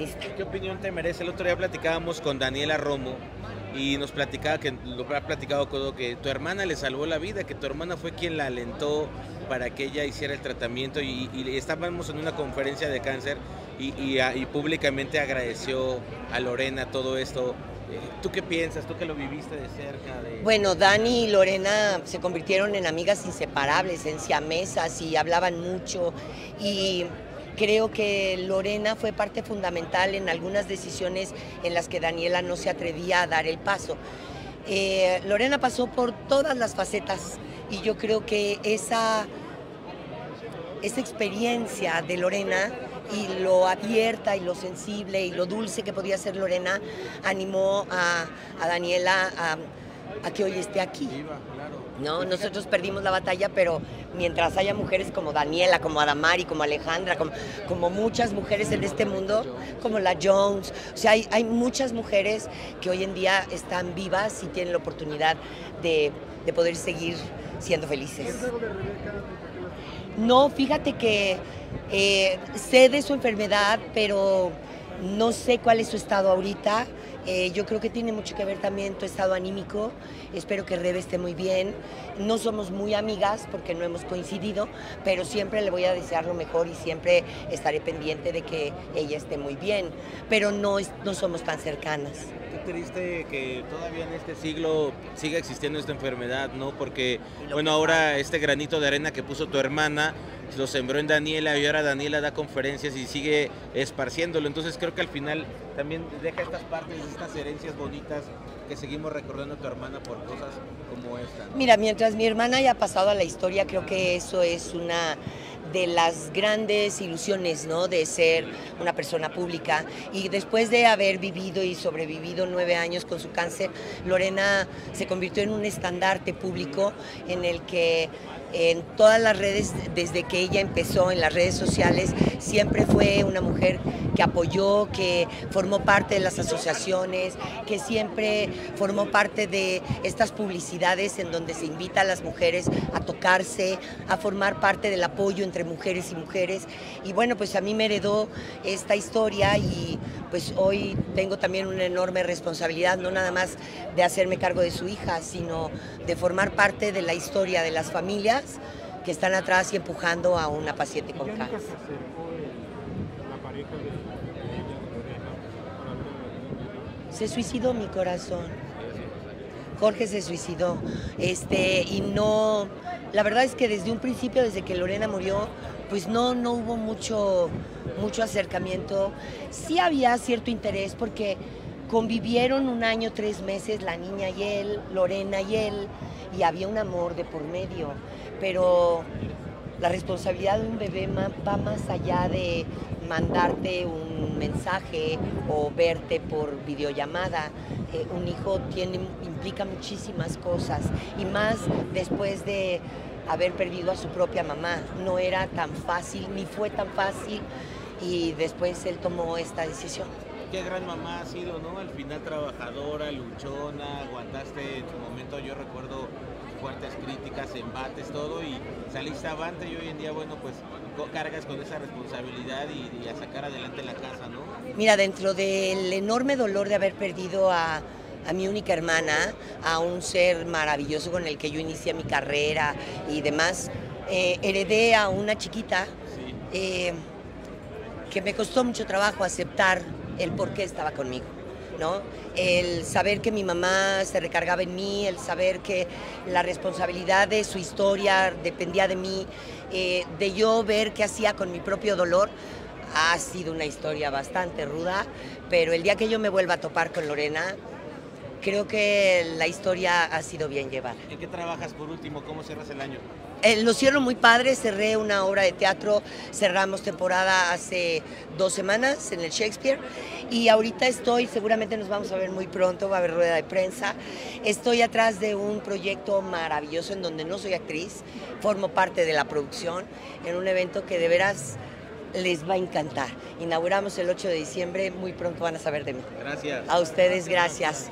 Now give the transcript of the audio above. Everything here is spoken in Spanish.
listo. ¿Qué opinión te merece? El otro día platicábamos con Daniela Romo y nos platicaba que lo ha platicado todo, que tu hermana le salvó la vida, que tu hermana fue quien la alentó para que ella hiciera el tratamiento, y estábamos en una conferencia de cáncer y públicamente agradeció a Lorena todo esto. ¿Tú qué piensas? ¿Tú que lo viviste de cerca? Bueno, Dani y Lorena se convirtieron en amigas inseparables, en siamesas, y hablaban mucho, y creo que Lorena fue parte fundamental en algunas decisiones en las que Daniela no se atrevía a dar el paso. Lorena pasó por todas las facetas y yo creo que esa experiencia de Lorena y lo abierta y lo sensible y lo dulce que podía ser Lorena animó a Daniela a que hoy esté aquí. No, nosotros perdimos la batalla, pero mientras haya mujeres como Daniela, como Adamari, como Alejandra, como muchas mujeres en este mundo, como la Jones, o sea, hay muchas mujeres que hoy en día están vivas y tienen la oportunidad de poder seguir siendo felices. No, fíjate que sé de su enfermedad, pero no sé cuál es su estado ahorita. Yo creo que tiene mucho que ver también tu estado anímico. Espero que Rebe esté muy bien. No somos muy amigas porque no hemos coincidido, pero siempre le voy a desear lo mejor y siempre estaré pendiente de que ella esté muy bien. Pero no somos tan cercanas. Qué triste que todavía en este siglo siga existiendo esta enfermedad, ¿no? Porque, bueno, ahora este granito de arena que puso tu hermana lo sembró en Daniela, y ahora Daniela da conferencias y sigue esparciéndolo. Entonces creo que al final también deja estas partes, estas herencias bonitas que seguimos recordando a tu hermana por cosas como esta, ¿no? Mira, mientras mi hermana haya pasado a la historia, creo que eso es una de las grandes ilusiones, ¿no?, de ser una persona pública. Y después de haber vivido y sobrevivido 9 años con su cáncer, Lorena se convirtió en un estandarte público en el que en todas las redes, desde que ella empezó en las redes sociales, siempre fue una mujer que apoyó, que formó parte de las asociaciones, que siempre formó parte de estas publicidades en donde se invita a las mujeres a tocarse, a formar parte del apoyo entre mujeres y mujeres. Y bueno, pues a mí me heredó esta historia y pues hoy tengo también una enorme responsabilidad, no nada más de hacerme cargo de su hija, sino de formar parte de la historia de las familias que están atrás y empujando a una paciente con cáncer. Se suicidó mi corazón. Jorge se suicidó. Y no, la verdad es que desde un principio, desde que Lorena murió, pues no hubo mucho acercamiento. Sí había cierto interés porque convivieron 1 año, 3 meses la niña y él, Lorena y él, y había un amor de por medio, pero la responsabilidad de un bebé va más allá de mandarte un mensaje o verte por videollamada. Un hijo implica muchísimas cosas, y más después de haber perdido a su propia mamá. No era tan fácil, ni fue tan fácil, y después él tomó esta decisión. Qué gran mamá ha sido, ¿no? Al final trabajadora, luchona, aguantaste en su momento, yo recuerdo, fuertes críticas, embates, todo, y saliste avante, y hoy en día, bueno, pues cargas con esa responsabilidad y a sacar adelante la casa, ¿no? Mira, dentro del enorme dolor de haber perdido a mi única hermana, a un ser maravilloso con el que yo inicié mi carrera y demás, heredé a una chiquita, sí, que me costó mucho trabajo aceptar el por qué estaba conmigo, ¿no? El saber que mi mamá se recargaba en mí, el saber que la responsabilidad de su historia dependía de mí, de yo ver qué hacía con mi propio dolor. Ha sido una historia bastante ruda, pero el día que yo me vuelva a topar con Lorena, creo que la historia ha sido bien llevada. ¿En qué trabajas por último? ¿Cómo cierras el año? Lo cierro muy padre, cerré una obra de teatro, cerramos temporada hace 2 semanas en el Shakespeare, y ahorita estoy, seguramente nos vamos a ver muy pronto, va a haber rueda de prensa. Estoy atrás de un proyecto maravilloso en donde no soy actriz, formo parte de la producción, en un evento que de veras les va a encantar. Inauguramos el 8 de diciembre, muy pronto van a saber de mí. Gracias. A ustedes, gracias.